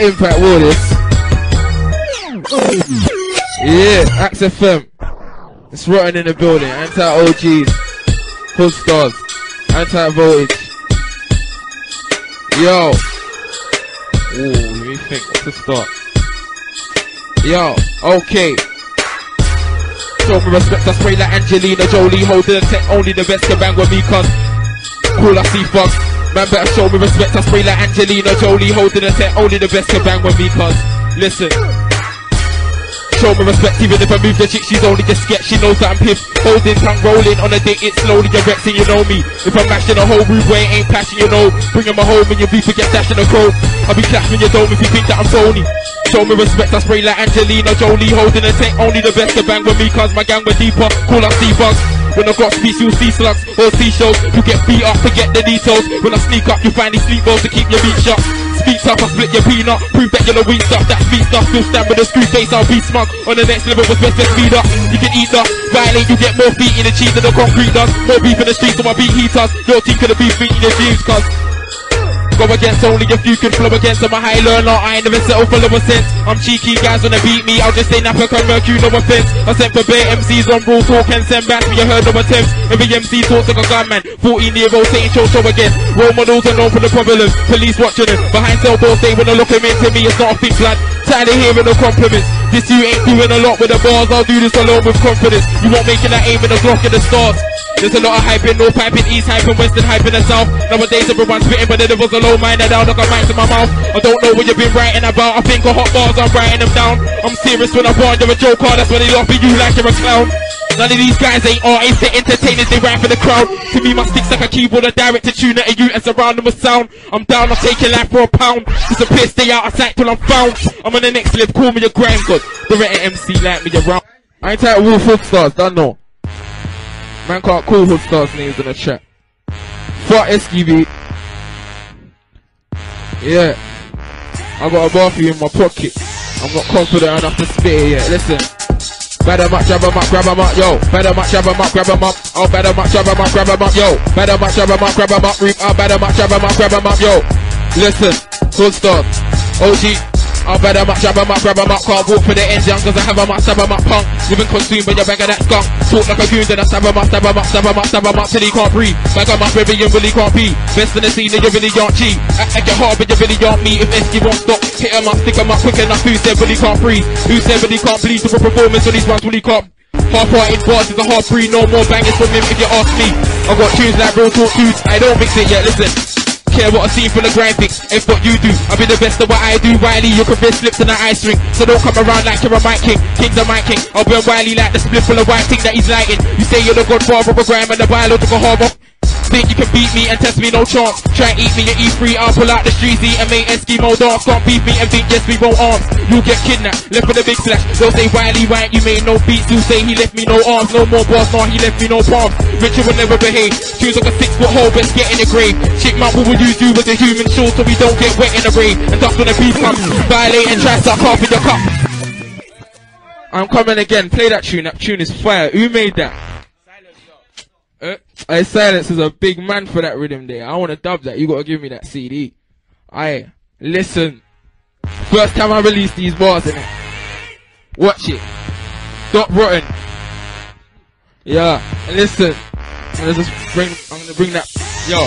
Impact Waters. Yeah, Axe FM. It's rotten in the building. Anti-OGs. Hood stars. Anti-voltage. Yo. Ooh, let me think. What's the start? Yo, okay. Show me respect. I spray like Angelina Jolie. Holding the tech. Only the best can bang with me, cuz. Cool, I see fucks. Man, better show me respect. I spray like Angelina Jolie. Holding the tech. Only the best can bang with me, cuz. Listen. Show me respect, even if I move the chick, she's only just sketch. She knows that I'm piff, holding tongue rolling on a date, it's slowly erecting, you know me. If I'm mashing a whole rude way, ain't passion, you know. Bringing my home and your beef forget dashing a crow. I'll be clashing your dome if you think that I'm phony. Show me respect, I spray like Angelina Jolie, holding a tech, only the best to bang with me, cause my gang were deeper, call us C-bugs. When I got speech, you'll see slugs or seashells. You get beat up, forget the details. When I sneak up, you find these sleep balls to keep your beat shut. Speak tough, I split your peanut. Prove that you're the weak stuff. That sweet stuff, still stand with a screw face. I'll be smug. On the next level was best to speed up. You can eat up, Wiley, you get more feet in the cheese than the concrete does. More beef in the streets, so I beat heaters. Your team could have beef in your dreams, cuz. Go against only if you can flow against. I'm a high learner, I ain't never settled for lower sense. I'm cheeky, guys wanna beat me. I'll just say Napa can murk you, no offense. I sent for bare MCs on raw talk and send back me. I heard no attempts. Every MC talks like a gunman. 14-year-old saying show again. Role models are known for the problems. Police watching them. Behind cell doors they wanna look him into me. It's not a thick blood. Tired of hearing no compliments. This you ain't doing a lot with the bars. I'll do this alone with confidence. You won't make it, I aim in the block in the stars. There's a lot of hype in North hype in East hype in West and hype in the South. Nowadays everyone's spitting, but there was a low mind that I'll knock a mic to my mouth. I don't know what you've been writing about. I think of hot bars, I'm writing them down. I'm serious when I want, you're a joker. That's when they laugh at you like you're a clown. None of these guys ain't artists, they're entertainers, they write for the crowd. To me, my sticks like a keyboard, I direct to tune at you and surround them with sound. I'm down, I'm taking life for a pound. Just a piss, stay out of sight till I'm found. I'm on the next lip, call me a grime god. The red MC like me around. I ain't tight with Hood Stars, don't know. Man can't call Hood Stars names in the chat. Fuck SQB. Yeah. I got a bathroom in my pocket. I'm not confident enough to spit it yet, listen. Bad em up, jab em up, grab em up, yo. Bad em up, jab em up, grab em up. Oh, bad em up, jab em up, grab em up, yo. Bad em up, jab em up, grab em up, reap. Oh, bad em up, jab em up, grab em up, yo. Listen, good stuff. OG. Oh, bad em up, jab em up, grab em up. Can't walk for the engine, cause I have em up, stab em up, punk. You've been consumed by your bag of that skunk. Talk like a goon, then I stab em up, stab em up, stab em up, stab em up till he can't breathe. Bag em up, baby, you really can't be. Best in the scene, then you really aren't G. Act like you're hard, but you really aren't me. If SQ won't stop, hit em up, stick em up quick enough. Who said really can't breathe? Who said really can't bleed? To a performance on these ones really can't. Half-hearted bars is a hard breed. No more bangers from him if you ask me. I got tunes like real talk tunes, I don't mix it yet, listen. Care what I see from the grind fix, it's what you do. I'll be the best at what I do. Wiley, your career slips in the ice ring. So don't come around like you're a mic king. King's a mic king. I'll burn Wiley like the split full of white thing that he's lighting. You say you're the godfather of a grime and the biological harbor. Think you can beat me and test me, no chance. Try and eat me at E3, I'll pull out the streezy and make Eskimo Dance. Can't beat me and think yes we won't arms. You'll get kidnapped, left with a big slash. They'll say Wiley right, you made no beats. You say he left me no arms, no more bars, nah he left me no palms. Richard will never behave, choose like a 6-foot hole, best get in the grave. Chipmunk will use you as a human shield so we don't get wet in the rain. And dust when the beef comes, violate and try start half in your cup. I'm coming again, play that tune is fire, who made that? Silence is a big man for that rhythm there. I want to dub that. You got to give me that CD. Aye, listen. First time I release these bars, innit? Watch it. Stop rotten. Yeah, listen. I'm going to bring that. Yo.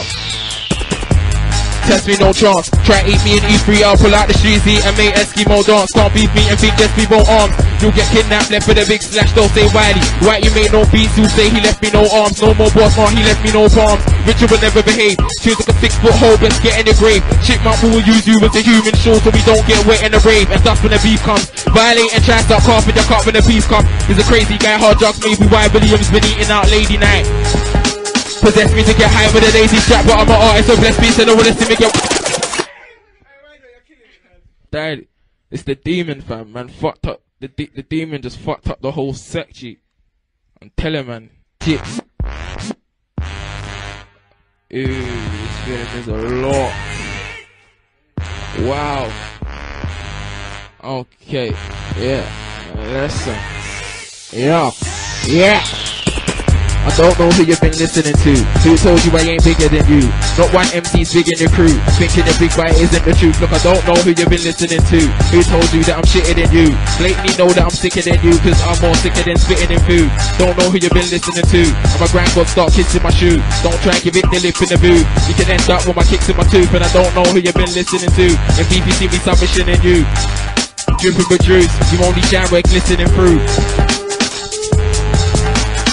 Test me, no chance. Try eat me in E3, I'll pull out the streezy and make Eskimo Dance. Can't beat me and think yes we won't arms. You'll get kidnapped, left with a big slash, don't say Wiley. Right, you made no beats, you say he left me no arms. No more boss, nah, he left me no palms. Richard will never behave, choose like a 6-foot hole, best get in the grave. Chipmunk will use you as a human shield so we don't get wet in the rave. And dust when the beef comes, violate and try start coughing your cup when the peace comes. He's a crazy guy, hard drugs maybe why William's been eating out lady night. Possess me to get high with a lazy strap, but I'm an artist, so bless me, so no one has to make it. Died. It's the demon, fam, man. Fucked up. The demon just fucked up the whole set, G. I'm telling, man. Shit. Ooh, this feeling is a lot. Wow. Okay. Yeah. Listen. Yeah. Yeah. I don't know who you've been listening to. Who told you I ain't bigger than you? Not one MC's big in the crew. Thinking the big bite isn't the truth. Look, I don't know who you've been listening to. Who told you that I'm shitter than you? Blatantly know that I'm sicker than you, cause I'm more sicker than spitting in food. Don't know who you've been listening to. And my grandpa start kissing my shoe. Don't try and give it the lip in the boo. You can end up with my kicks in my tooth. And I don't know who you've been listening to. And BBC me submission in you. Dripping with juice, you only shine where glistening through.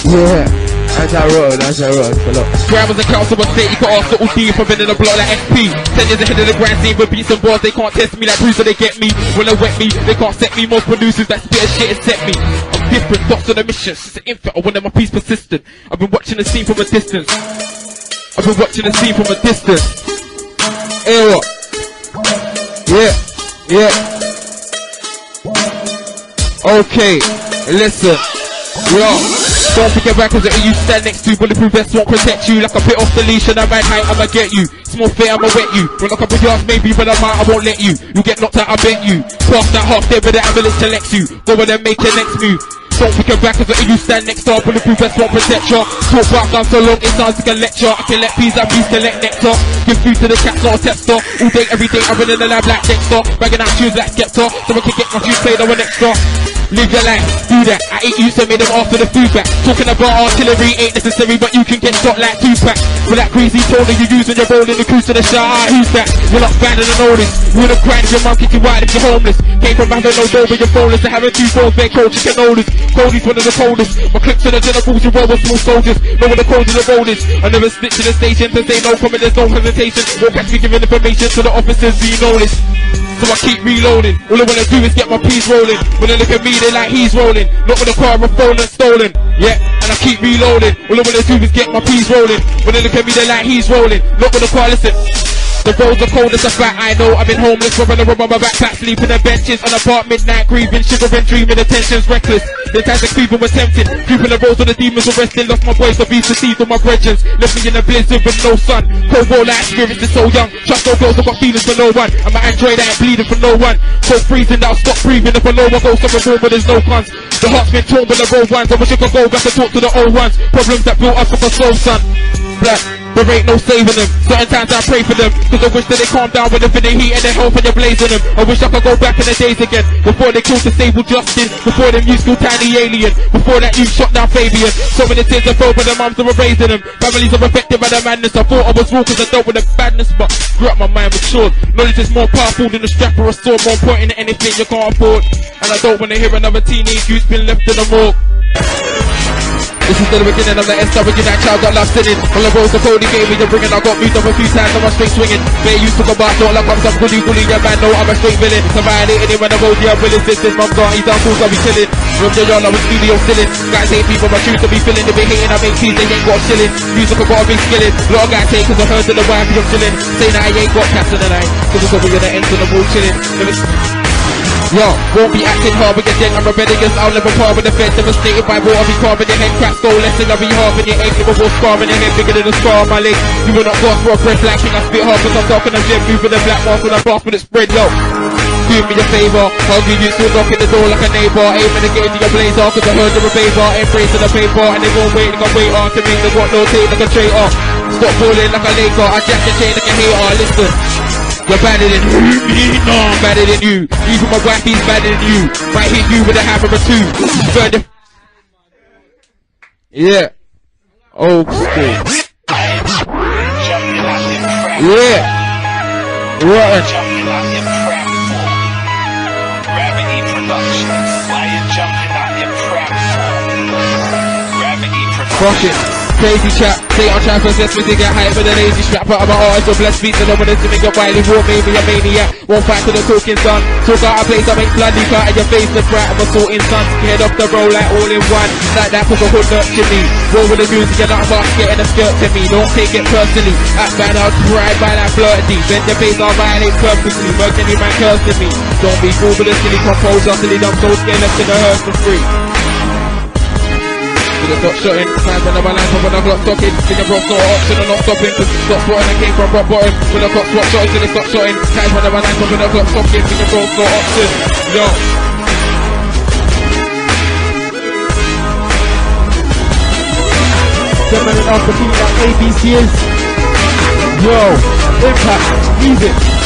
Yeah. As I roll, for love. Grammars and council of state, you got hospital deep, I've been in the block like SP. 10 years ahead of the grand scene with beats and bars, they can't test me like Bruce, so they get me. When they wet me, they can't set me, most producers that spit and shit and set me. I'm different, dots on a mission, since an infant, I wanted my piece persistent. I've been watching the scene from a distance. Era. Yeah. Okay, listen. Yo. Don't forget back, cause it you stand next to bulletproof vest won't protect you. Like a bit off the leash and I ride high, I'ma get you. Small fear, I'ma wet you. Run like a big ass maybe, but I might, I won't let you. You get knocked out, I bet you. Cross that half there with the ambulance collects you. Go and then make your next move. Don't pick her back, cause it you stand next to bulletproof vest won't protect ya. Talk about guns so long, it sounds like a lecture. I collect peas, I bees, collect nectar. Give food to the cats, not a tester. All day, every day, I run in the lab like Dexter. Bagging out tunes like Skepta, so I can get my shoes played on an extra. Live your life, do that. I ate you, so made them after the food back. Talking about artillery ain't necessary, but you can get shot like Tupac. With that crazy tone that you use when you're rolling the cruise to the shower, who's that? You're not bad and all this. You're the grand, your mum kicked you out and you're homeless. Came from having no dough, but you're boneless. To having two doors, they're cold chicken rollers. Cody's one of the coldest. My clips to the generals, you roll with small soldiers. Know where the codes of the roll is. I never snitch to the station, cause they know coming, there's no hesitation. Won't catch me giving information to the officers, so you know this. So I keep reloading. All I wanna do is get my peas rolling. When they look at me, they like he's rolling. Not with a car, I'm phone and stolen. Yeah, and I keep reloading. All I wanna do is get my peas rolling. When they look at me, they like he's rolling. Not with a car, listen. The roads are cold as a fat, I know. I've been homeless, rubbing around my backpack, sleeping on benches, on a bar at midnight, grieving, shivering, dreaming, attention's reckless. The times of creeping were tempted, creeping the roads on the demons were resting, lost my voice, I've east deceived all my brethren, left me in a blizzard with no sun. Cold war like spirits is so young, trust no girls, I've got feelings for no one. I'm an android, I ain't bleeding for no one. So freezing that I'll stop breathing, if I know I go somewhere warm but there's no guns. The heart's been torn by the road ones, I wish I could go back and talk to the old ones. Problems that built up for my soul, son. Black. There ain't no saving them. Certain times I pray for them, cause I wish that they calm down when they're in the heat and the health and the blaze on them. I wish I could go back in the days again, before they killed disabled Justin, before them used to tiny alien, before that you shot down Fabian. So many tears are fell but their mums that were raising them. Families are affected by the madness. I thought I was wrong cause I dealt with the badness, but grew up my mind matured. Knowledge is more powerful than a strap or a sword, more important than anything you can't afford. And I don't wanna hear another teenage youth's been left in the morgue. This is the beginning of the SW, that child got love sinning. On the roads, the Cody gave me the ringing. I got moved up a few times, I'm a straight swinging. They used to go back, not like I'm some goody-goody, yeah man, no, I'm a straight villain. So violating it when I'm old, yeah, I'm willing, sisters, mum got his uncles, I'll be chilling. Room Joyal, I was studio silling. Guys hate people, my shoes to be filling. They be hating, I make cheese, they ain't got shilling. Music about a big skillet. Lot of guys hate cause I heard that the wife is chilling. Saying that I ain't got cats in the night, cause it's over, you're the ends of the wall chilling. Yo, won't be acting hard because then I'm rebellious. I'll never par with the fence, devastated by war. I'll be carving your head, crap stole lesson. I'll be halving your egg, liver will scar in your head, bigger than a scar on my leg. You will not gasp for a breath like me. I spit hard cause I'm dark and I'm dead, moving the black mask when I blast with it spread, yo. Do me a favour, hungry youths will knock in the door like a neighbour. Aiming to get into your blazer cause I heard they're a bather. Embracing the paper and they won't wait like a waiter. To make them what no take like a traitor. Stop falling like a Laker, I jack the chain like a hater, listen. You're badder than who? Me? No, I'm badder than you. Even my wife, he's badder than you. Might hit you with a hammer or two. Further. Yeah. Old school. Yeah. Rotten. Gravity Productions. Why you jumping on your crap form? Gravity Productions. Fuck it. Crazy chap, say I'm trying to possess me to get hype with a lazy strap. But I'm an artist with blessed feet, so no one is to make a Wiley war, maybe a maniac. Won't fight till the talking's done. Talk out of place, I make bloody cut at your face, the threat of assaulting sons. Head off the roll like all in one, like that cause the hood nurture me. Roll with the music and I'm fast getting a skirt to me. Don't take it personally, act bad, I'll cry by that flirty. Bend your face, I'll violate purposely, virginally man cursing me. Don't be fooled with a silly composure, silly dumb soul scared left in the hearse for free. Just got shot in, times when I'm alive, when I got stocking. Thinking rock's not an option, I'm not stopping. Cause stop rotting, I came from rock bottom. When I got swap shot till they stop shotting. Times when I'm alive, when I got stocking. Thinking rock's not an option, yo. Demon and Alpha, that ABC is. Yo, impact, music.